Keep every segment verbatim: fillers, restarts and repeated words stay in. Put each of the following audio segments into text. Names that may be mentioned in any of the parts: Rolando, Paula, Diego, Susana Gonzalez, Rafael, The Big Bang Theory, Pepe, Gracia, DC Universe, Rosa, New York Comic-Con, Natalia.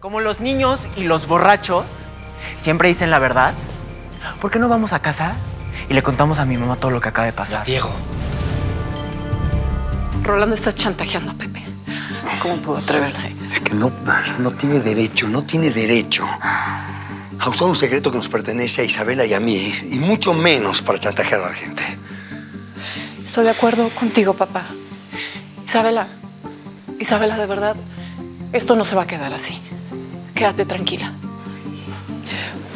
Como los niños y los borrachos siempre dicen la verdad, ¿por qué no vamos a casa y le contamos a mi mamá todo lo que acaba de pasar? Diego. Rolando está chantajeando a Pepe. ¿Cómo pudo atreverse? Es que no, no tiene derecho, no tiene derecho a usar un secreto que nos pertenece a Isabela y a mí, y mucho menos para chantajear a la gente. Estoy de acuerdo contigo, papá. Isabela, Isabela, de verdad, esto no se va a quedar así. Quédate tranquila.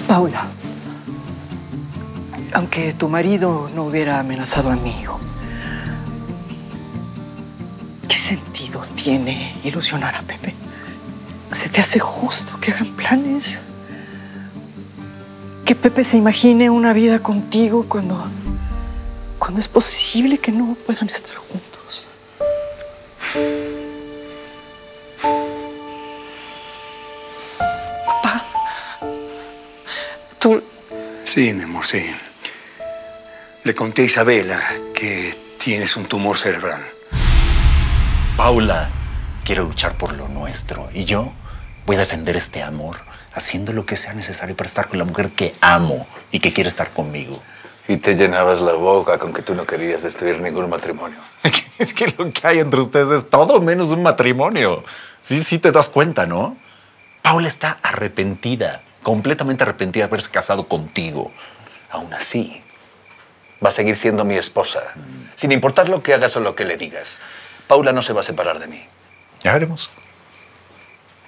Paula, aunque tu marido no hubiera amenazado a mi hijo, ¿qué sentido tiene ilusionar a Pepe? ¿Se te hace justo que hagan planes? ¿Que Pepe se imagine una vida contigo cuando, cuando es posible que no puedan estar juntos? Papá, tú... Sí, mi amor, sí. Le conté a Isabela que tienes un tumor cerebral. Paula, quiero luchar por lo nuestro y yo voy a defender este amor haciendo lo que sea necesario para estar con la mujer que amo y que quiere estar conmigo. Y te llenabas la boca con que tú no querías destruir ningún matrimonio. Es que lo que hay entre ustedes es todo menos un matrimonio. Sí, sí te das cuenta, ¿no? Paula está arrepentida, completamente arrepentida de haberse casado contigo. Aún así, va a seguir siendo mi esposa, mm. sin importar lo que hagas o lo que le digas. Paula no se va a separar de mí. Ya veremos.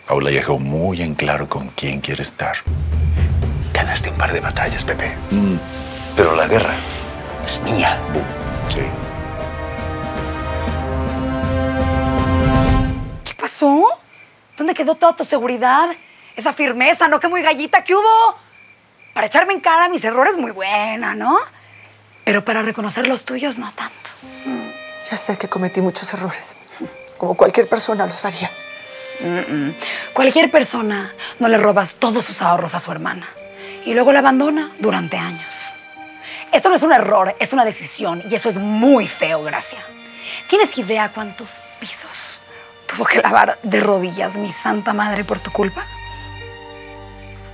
Paula dejó muy en claro con quién quiere estar. Ganaste un par de batallas, Pepe. Mm. Pero la guerra es mía. Sí. ¿Qué pasó? ¿Dónde quedó toda tu seguridad? Esa firmeza, ¿no? Que muy gallita, ¿qué hubo? Para echarme en cara mis errores, muy buena, ¿no? Pero para reconocer los tuyos, no tanto. Mm. Ya sé que cometí muchos errores. Como cualquier persona los haría. Mm-mm. Cualquier persona no le robas todos sus ahorros a su hermana y luego la abandona durante años. Eso no es un error, es una decisión y eso es muy feo, Gracia. ¿Tienes idea cuántos pisos tuvo que lavar de rodillas mi santa madre por tu culpa?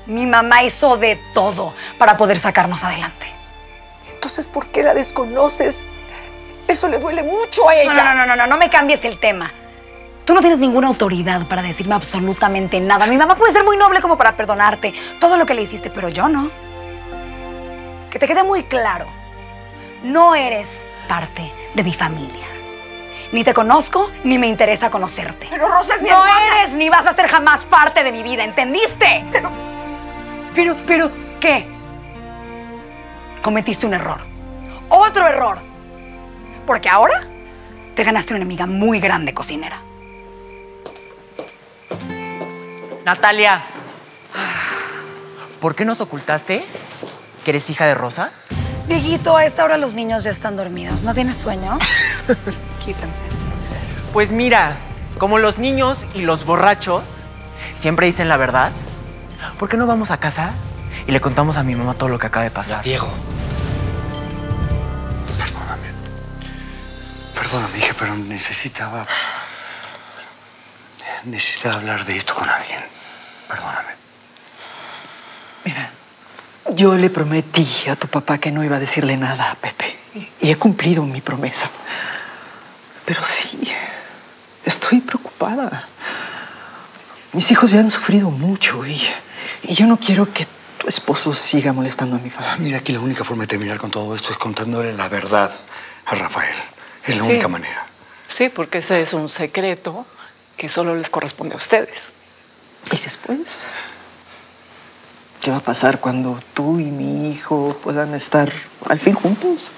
Mi mamá hizo de todo para poder sacarnos adelante. Entonces, ¿por qué la desconoces? Eso le duele mucho a ella. No, no, no, no, no, no me cambies el tema. Tú no tienes ninguna autoridad para decirme absolutamente nada. Mi mamá puede ser muy noble como para perdonarte todo lo que le hiciste, pero yo no. Que te quede muy claro, no eres parte de mi familia. Ni te conozco, ni me interesa conocerte. Pero Rosa es mi hermana. No eres ni vas a ser jamás parte de mi vida, ¿entendiste? Pero, pero, pero, ¿qué? Cometiste un error. Otro error. Porque ahora te ganaste una enemiga muy grande, cocinera. Natalia, ¿por qué nos ocultaste que eres hija de Rosa? Dieguito, a esta hora los niños ya están dormidos. ¿No tienes sueño? Quítense. Pues mira, como los niños y los borrachos siempre dicen la verdad, ¿por qué no vamos a casa y le contamos a mi mamá todo lo que acaba de pasar? Diego. Perdóname. Perdóname, hija, pero necesitaba... Necesitaba hablar de esto con alguien. Perdóname. Mira, yo le prometí a tu papá que no iba a decirle nada a Pepe. Y he cumplido mi promesa. Pero sí, estoy preocupada. Mis hijos ya han sufrido mucho y, y yo no quiero que tu esposo siga molestando a mi familia. Mira, aquí la única forma de terminar con todo esto es contándole la verdad a Rafael. Es la sí. única manera. Sí, porque ese es un secreto que solo les corresponde a ustedes. ¿Y después? ¿Qué va a pasar cuando tú y mi hijo puedan estar al fin juntos?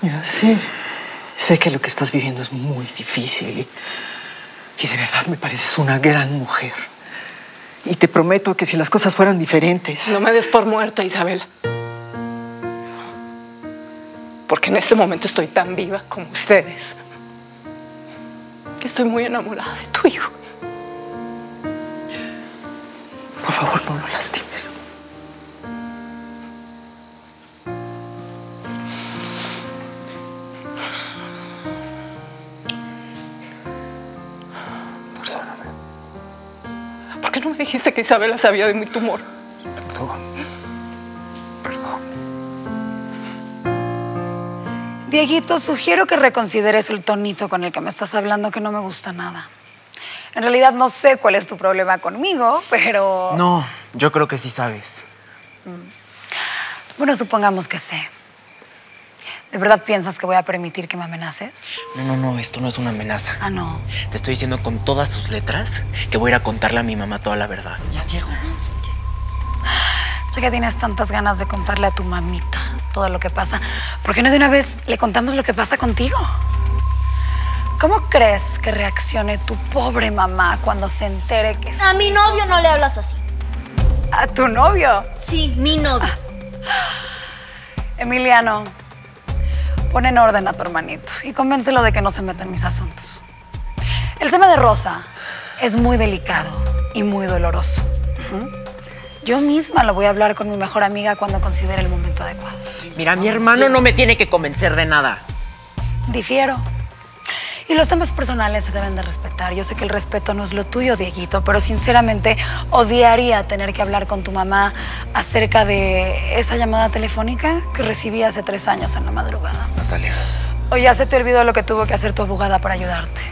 Mira, sí, sé que lo que estás viviendo es muy difícil y, y de verdad me pareces una gran mujer. Y te prometo que si las cosas fueran diferentes... No me des por muerta, Isabela. Porque en este momento estoy tan viva como ustedes. Estoy muy enamorada de tu hijo. Por favor, no lo lastimes. Perdóname. ¿Por qué no no me dijiste que Isabela sabía de mi tumor? Perdón. Perdón. Dieguito, sugiero que reconsideres el tonito con el que me estás hablando, que no me gusta nada. En realidad no sé cuál es tu problema conmigo, pero... No, yo creo que sí sabes. Bueno, supongamos que sé. ¿De verdad piensas que voy a permitir que me amenaces? No, no, no, esto no es una amenaza. Ah, no. Te estoy diciendo con todas sus letras que voy a ir a contarle a mi mamá toda la verdad. Ya llego. Ya que tienes tantas ganas de contarle a tu mamita todo lo que pasa, ¿por qué no de una vez le contamos lo que pasa contigo? ¿Cómo crees que reaccione tu pobre mamá cuando se entere que... A mi novio no le hablas así. ¿A tu novio? Sí, mi novio. Emiliano, pon en orden a tu hermanito y convéncelo de que no se meta en mis asuntos. El tema de Rosa es muy delicado y muy doloroso. ¿Mm? Yo misma lo voy a hablar con mi mejor amiga cuando considere el momento adecuado. Mira, mi hermano no me tiene que convencer de nada. Difiero. Y los temas personales se deben de respetar. Yo sé que el respeto no es lo tuyo, Dieguito, pero sinceramente odiaría tener que hablar con tu mamá acerca de esa llamada telefónica que recibí hace tres años en la madrugada. Natalia. O ya se te olvidó lo que tuvo que hacer tu abogada para ayudarte.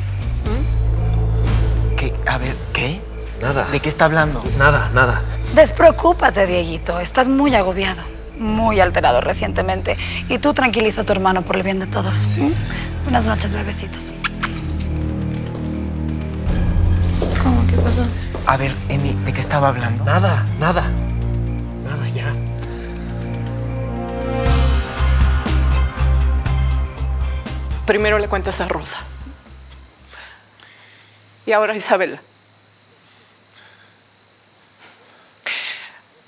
¿Mm? ¿Qué? A ver, ¿qué? Nada. ¿De qué está hablando? Nada, nada. Despreocúpate, Dieguito. Estás muy agobiado, muy alterado recientemente. Y tú tranquiliza a tu hermano por el bien de todos. ¿Sí? ¿Mm? Buenas noches, bebecitos. ¿Cómo? ¿Qué pasó? A ver, Emi, ¿de qué estaba hablando? Nada, nada. Nada, ya. Primero le cuentas a Rosa. Y ahora a Isabela.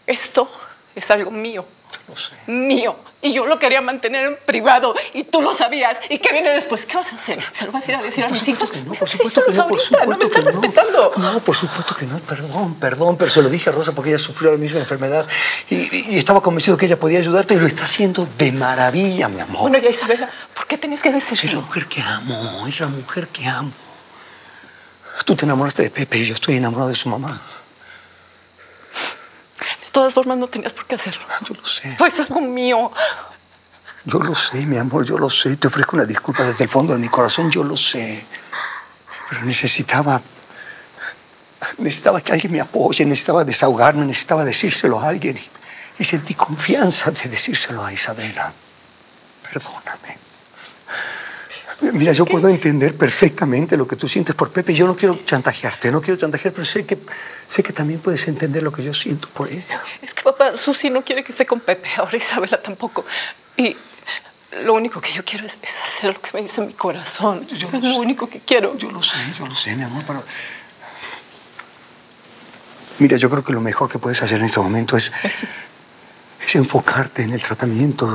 Esto es algo mío. No sé. Mío. Y yo lo quería mantener en privado. Y tú lo sabías. ¿Y qué viene después? ¿Qué vas a hacer? ¿Se lo vas a ir a decir a mis hijos? No, por supuesto que no. Por supuesto que no. No me estás respetando. No, por supuesto que no. Perdón, perdón. Pero se lo dije a Rosa porque ella sufrió la misma enfermedad. Y, y estaba convencido que ella podía ayudarte. Y lo está haciendo de maravilla, mi amor. Bueno, ya, Isabela, ¿por qué tenías que decirlo? Es la mujer que amo. Es la mujer que amo. Tú te enamoraste de Pepe y yo estoy enamorado de su mamá. De todas formas, no tenías por qué hacerlo. Yo lo sé. Pues algo mío. Yo lo sé, mi amor, yo lo sé. Te ofrezco una disculpa desde el fondo de mi corazón, yo lo sé. Pero necesitaba... Necesitaba que alguien me apoye, necesitaba desahogarme, necesitaba decírselo a alguien. Y, y sentí confianza de decírselo a Isabela. Perdóname. Mira, yo ¿Qué? puedo entender perfectamente lo que tú sientes por Pepe. Yo no quiero chantajearte, no quiero chantajear, pero sé que, sé que también puedes entender lo que yo siento por ella. Es que, papá, Susi no quiere que esté con Pepe. Ahora Isabela tampoco. Y lo único que yo quiero es, es hacer lo que me dice mi corazón. Yo es lo, lo único que quiero. Yo lo sé, yo lo sé, mi amor, pero... Mira, yo creo que lo mejor que puedes hacer en este momento es... ¿Sí? Es enfocarte en el tratamiento.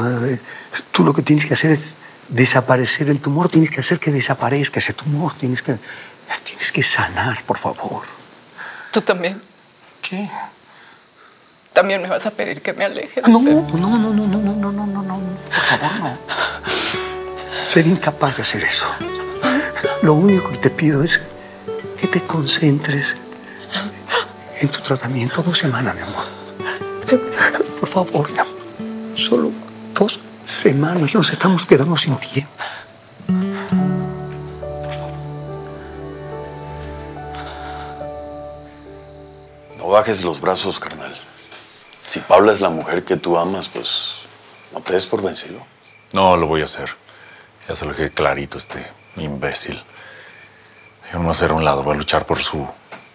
Tú lo que tienes que hacer es... desaparecer el tumor, tienes que hacer que desaparezca ese tumor, tienes que, tienes que sanar, por favor. ¿Tú también? ¿Qué? ¿También me vas a pedir que me aleje? No, no, no, no, no, no, no, no, no, no, por favor, no. Sería incapaz de hacer eso. Lo único que te pido es que te concentres en tu tratamiento dos semanas, mi amor. Por favor, mi amor. Solo dos semanas. Semanas, nos estamos quedando sin tiempo. No bajes los brazos, carnal. Si Paula es la mujer que tú amas, pues no te des por vencido. No, lo voy a hacer. Ya se lo dejé clarito este imbécil. Yo no voy a hacer a un lado, voy a luchar por su,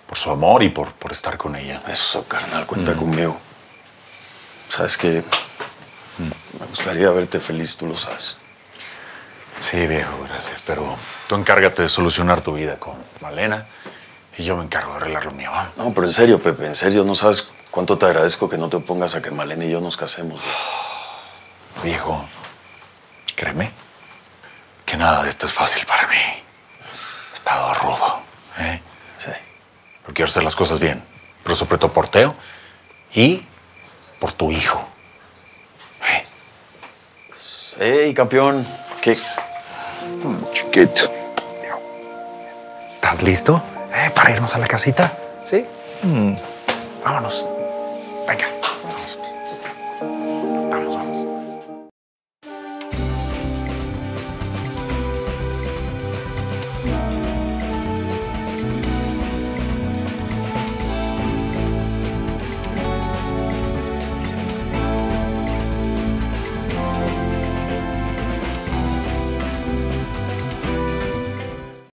por su amor y por, por estar con ella. Eso, carnal, cuenta mm. conmigo. ¿Sabes qué? Me gustaría verte feliz, tú lo sabes. Sí, viejo, gracias, pero tú encárgate de solucionar tu vida con Malena y yo me encargo de arreglar lo mío. No, pero en serio, Pepe, en serio, no sabes cuánto te agradezco que no te opongas a que Malena y yo nos casemos. Viejo, viejo, créeme que nada de esto es fácil para mí. He estado rudo, ¿eh? Sí. Pero quiero hacer las cosas bien, pero sobre todo por Teo y por tu hijo. ¡Ey, campeón! ¿Qué? Chiquito. ¿Estás listo? ¿Eh? ¿Para irnos a la casita? Sí. Mm. Vámonos. Venga, vamos.